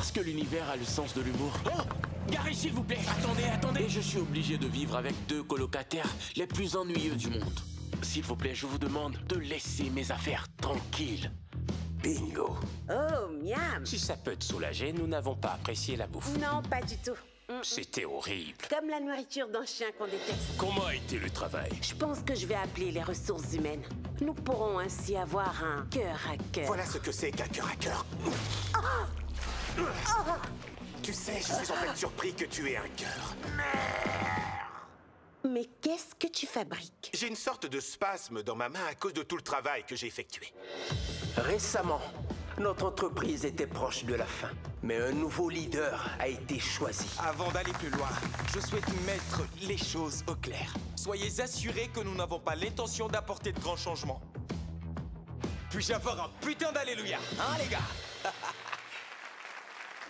parce que l'univers a le sens de l'humour. Oh, garez s'il vous plaît. Attendez, attendez. Et je suis obligé de vivre avec deux colocataires les plus ennuyeux du monde. S'il vous plaît, je vous demande de laisser mes affaires tranquilles. Bingo. Oh, miam. Si ça peut te soulager, nous n'avons pas apprécié la bouffe. Non, pas du tout. C'était horrible. Comme la nourriture d'un chien qu'on déteste. Comment a été le travail? Je pense que je vais appeler les ressources humaines. Nous pourrons ainsi avoir un cœur à cœur. Voilà ce que c'est qu'un cœur à cœur. Oh, oh. Tu sais, je suis en fait surpris que tu aies un cœur. Mais qu'est-ce que tu fabriques? J'ai une sorte de spasme dans ma main à cause de tout le travail que j'ai effectué. Récemment, notre entreprise était proche de la fin, mais un nouveau leader a été choisi. Avant d'aller plus loin, je souhaite mettre les choses au clair. Soyez assurés que nous n'avons pas l'intention d'apporter de grands changements. Puis-je avoir un putain d'alléluia, hein les gars?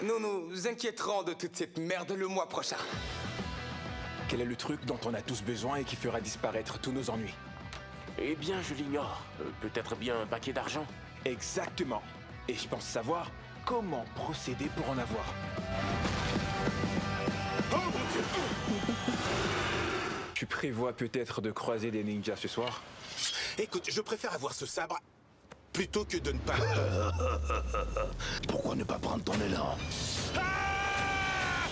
Nous nous inquiéterons de toute cette merde le mois prochain. Quel est le truc dont on a tous besoin et qui fera disparaître tous nos ennuis? Eh bien, je l'ignore. Peut-être bien un paquet d'argent. Exactement. Et je pense savoir comment procéder pour en avoir. Oh mon Dieu! Tu prévois peut-être de croiser des ninjas ce soir? Écoute, je préfère avoir ce sabre plutôt que de ne pas... Pourquoi ne pas prendre ton élan? Ah!